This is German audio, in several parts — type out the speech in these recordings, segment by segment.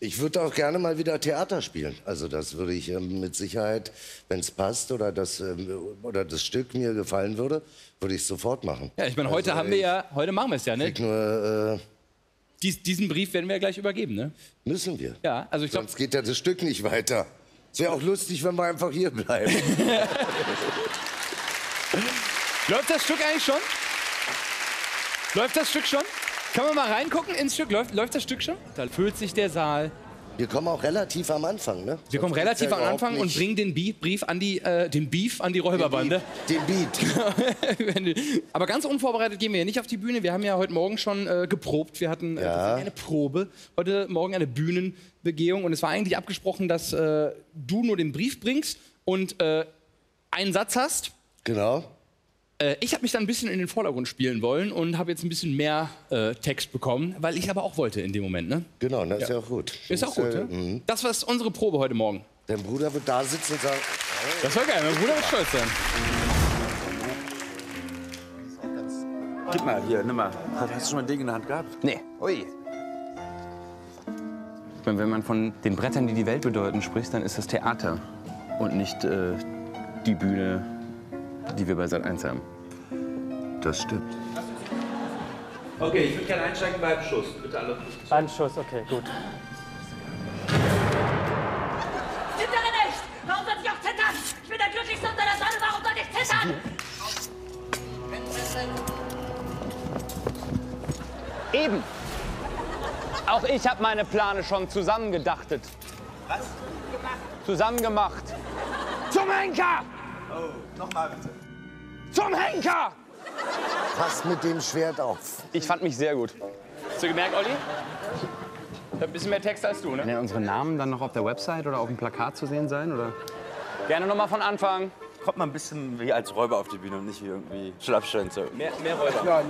Ich würde auch gerne mal wieder Theater spielen. Also das würde ich mit Sicherheit, wenn es passt oder das Stück mir gefallen würde, würde ich sofort machen. Ja, ich meine, heute also, haben wir ja, heute machen wir es ja, ne? Nur, diesen Brief werden wir ja gleich übergeben, ne? Müssen wir. Ja, also ich glaube, sonst geht ja das Stück nicht weiter. Es wäre auch lustig, wenn wir einfach hier bleiben. Läuft das Stück eigentlich schon? Läuft das Stück schon? Kann man mal reingucken ins Stück? Läuft das Stück schon? Da füllt sich der Saal. Wir kommen auch relativ am Anfang, ne? Wir kommen relativ am Anfang und bringen den Beef an die, Räuberbande. Den Beat. Aber ganz unvorbereitet gehen wir ja nicht auf die Bühne. Wir haben ja heute Morgen schon geprobt. Wir hatten eine Probe. Heute Morgen eine Bühnenbegehung. Und es war eigentlich abgesprochen, dass du nur den Brief bringst und einen Satz hast. Genau. Ich habe mich dann ein bisschen in den Vordergrund spielen wollen und habe jetzt ein bisschen mehr Text bekommen, weil ich aber auch wollte in dem Moment, ne? Genau, das ist ja auch gut. Ist auch gut, ne? Das war unsere Probe heute Morgen. Dein Bruder wird da sitzen und sagen... Das war geil, mein Bruder wird stolz sein. Gib mal, hier, nimm mal. Hast du schon mal Ding in der Hand gehabt? Nee. Ui. Wenn man von den Brettern, die die Welt bedeuten, spricht, dann ist das Theater und nicht die Bühne, die wir bei Sat.1 haben. Das stimmt. Okay, ich würde gerne einsteigen beim Schuss. Bitte alle. Beim Schuss, okay, gut. Zittere nicht! Warum soll ich auch zittern? Ich bin der Glücklichste unter der Sonne, warum soll ich zittern? Eben. Auch ich habe meine Pläne schon zusammengedachtet. Was? Zusammengemacht. Zum Henker! Oh, nochmal bitte. Zum Henker! Passt mit dem Schwert auf. Ich fand mich sehr gut. Hast du gemerkt, Olli? Ich hab ein bisschen mehr Text als du, ne? Werden unsere Namen dann noch auf der Website oder auf dem Plakat zu sehen sein, oder? Gerne nochmal von Anfang. Kommt mal ein bisschen wie als Räuber auf die Bühne und nicht wie irgendwie Schlappstein zu. Mehr Räuber. Ja.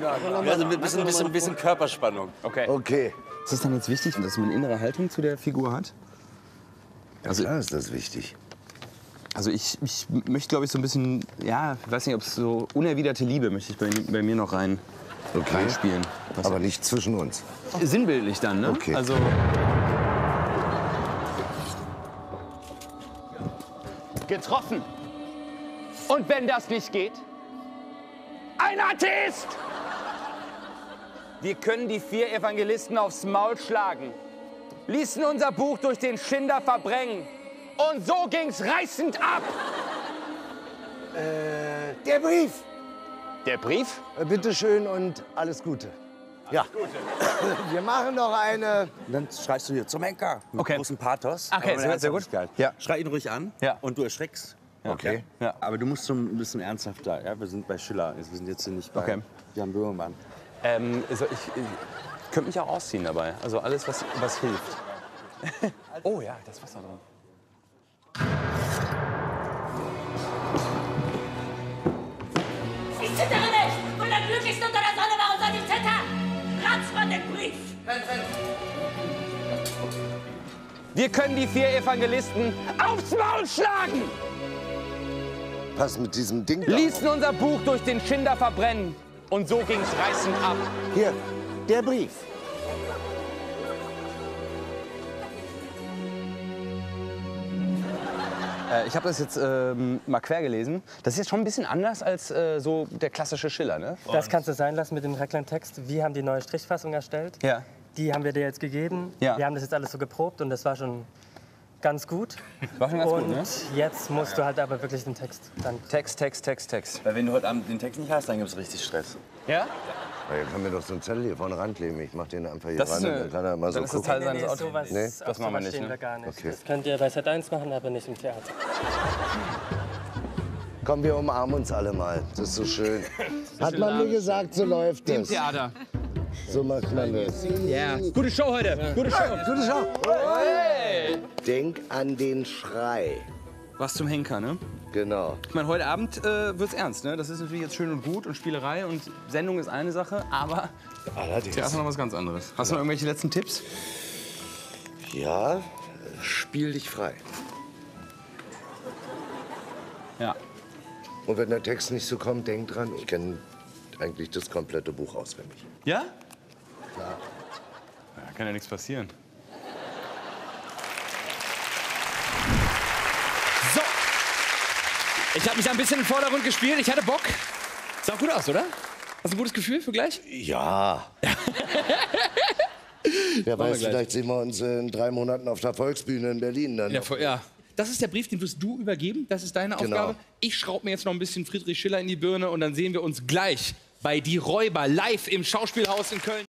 Also mit ein bisschen Körperspannung. Okay. Ist es dann jetzt wichtig, dass man eine innere Haltung zu der Figur hat? Also ja, klar ist das wichtig. Also ich möchte, glaube ich, so ein bisschen, ja, ich weiß nicht, ob es so unerwiderte Liebe möchte ich bei mir noch reinspielen. Aber nicht zwischen uns. Sinnbildlich dann, ne? Okay. Also getroffen. Und wenn das nicht geht, ein Atheist! Wir können die 4 Evangelisten aufs Maul schlagen, ließen unser Buch durch den Schinder verbrennen. Und so ging's reißend ab! Der Brief! Der Brief? Bitte schön und alles Gute. Alles Gute. Wir machen noch eine. Und dann schreibst du hier zum Henker. Mit großem Pathos. Okay, sehr gut. Ja. Schrei ihn ruhig an und du erschreckst. Ja. Okay. Ja. Aber du musst so ein bisschen ernsthafter. Ja? Wir sind bei Schiller. Wir sind jetzt hier nicht bei Jan Böhmermann. Ich könnte mich auch ausziehen dabei. Also alles, was hilft. Oh ja, das Wasser drin. Ich zittere nicht! Und der Glücklichste unter der Sonne, warum soll ich zittern? Ratz mal den Brief! Wir können die 4 Evangelisten aufs Maul schlagen! Was mit diesem Ding? Ließen unser Buch durch den Schinder verbrennen. Und so ging's reißend ab. Hier, der Brief. Ich habe das jetzt mal quer gelesen. Das ist jetzt schon ein bisschen anders als so der klassische Schiller, ne? Das kannst du sein lassen mit dem Recklein-Text. Wir haben die neue Strichfassung erstellt. Ja. Die haben wir dir jetzt gegeben. Ja. Wir haben das jetzt alles so geprobt und das war schon ganz gut. War schon ganz gut, ne? Und jetzt musst du halt aber wirklich den Text dann... Text. Weil wenn du heute Abend den Text nicht hast, dann gibt's richtig Stress. Ja? Ja, kann mir doch so einen Zettel hier vorne rankleben. Ich mach den einfach hier ran und dann kann er mal so gucken. Das machen wir nicht, ne? Gar nicht. Okay. Das könnt ihr bei Sat.1 machen, aber nicht im Theater. Komm, wir umarmen uns alle mal. Das ist so schön. Hat man mir gesagt, so läuft das. Im Theater. So macht man das. Ja. Gute Show heute. Gute Show. Hey. Denk an den Schrei. Was zum Henker, ne? Genau. Ich meine, heute Abend wird's ernst, ne? Das ist natürlich jetzt schön und gut und Spielerei und Sendung ist eine Sache, aber allerdings ist noch was ganz anderes. Hast du noch irgendwelche letzten Tipps? Ja, spiel dich frei. Ja. Und wenn der Text nicht so kommt, denk dran, ich kenne eigentlich das komplette Buch auswendig. Ja? Klar. Ja, kann ja nichts passieren. Ich habe mich ein bisschen im Vordergrund gespielt, ich hatte Bock. Sah gut aus, oder? Hast du ein gutes Gefühl für gleich? Ja. Wer weiß, vielleicht sehen wir uns in 3 Monaten auf der Volksbühne in Berlin dann. Ja. Das ist der Brief, den wirst du übergeben, das ist deine Aufgabe. Ich schraube mir jetzt noch ein bisschen Friedrich Schiller in die Birne und dann sehen wir uns gleich bei Die Räuber live im Schauspielhaus in Köln.